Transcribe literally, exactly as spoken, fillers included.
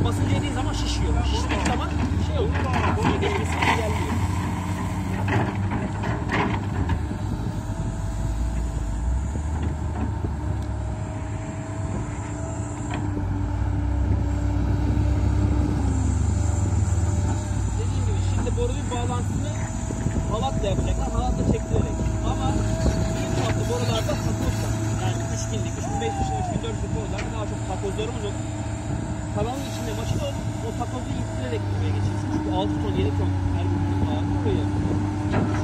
Bu basınca yediği zaman şişiyor. Şiştiği zaman şey oluyor. Boyun değmesi gelmiyor. Dediğim gibi şimdi borunun bağlantısını halatla yapacaklar. Halatla çektirerek. Ama bir farklı borularda takozlar. Yani üç binlik, üç bin beş yüz, üç bin dört yüz borularda daha çok takozlarımız olur. Kanalın içinde maşin olup o takozu ittirerek buraya geçirsin. Çünkü altı ton, yedi ton her gün ağır koyuyor.